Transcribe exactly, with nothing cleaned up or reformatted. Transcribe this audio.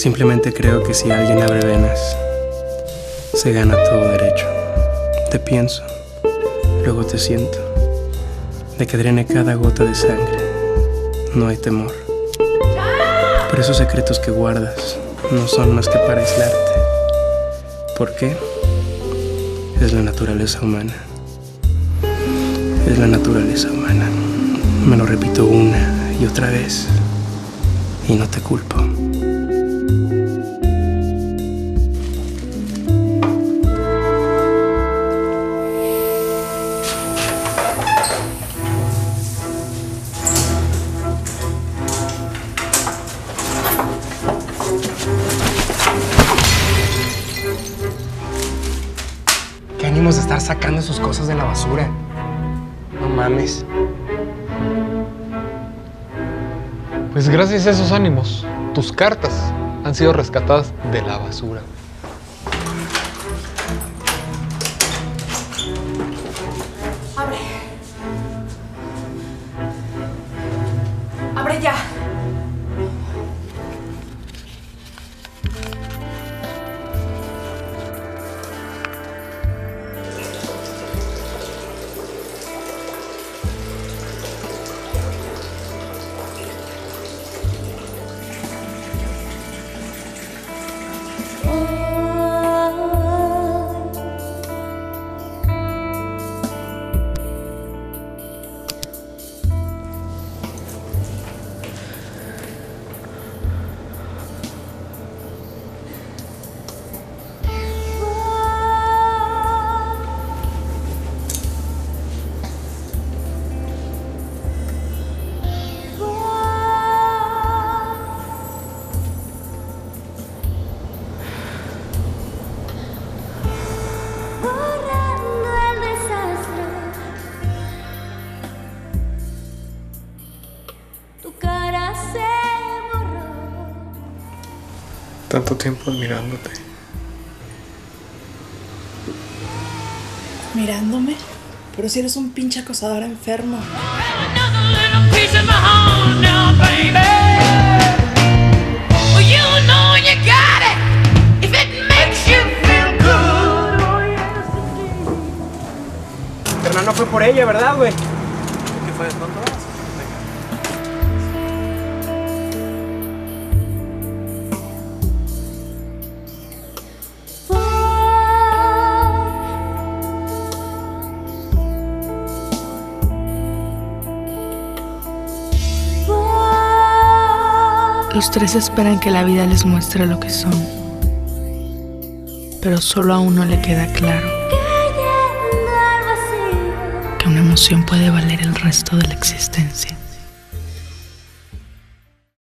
Simplemente creo que si alguien abre venas, se gana todo derecho. Te pienso, luego te siento. De que drene cada gota de sangre, no hay temor. Pero esos secretos que guardas no son más que para aislarte. ¿Por qué? Es la naturaleza humana. Es la naturaleza humana. Me lo repito una y otra vez. Y no te culpo. ¿Qué ánimos de estar sacando sus cosas de la basura? No mames. Pues gracias a esos ánimos, tus cartas han sido rescatadas de la basura. Abre. Abre ya. Tanto tiempo admirándote. ¿Mirándome? Pero si eres un pinche acosador enfermo. Pero no fue por ella, ¿verdad, güey? ¿Qué fue de tonto? Los tres esperan que la vida les muestre lo que son, pero solo a uno le queda claro que una emoción puede valer el resto de la existencia.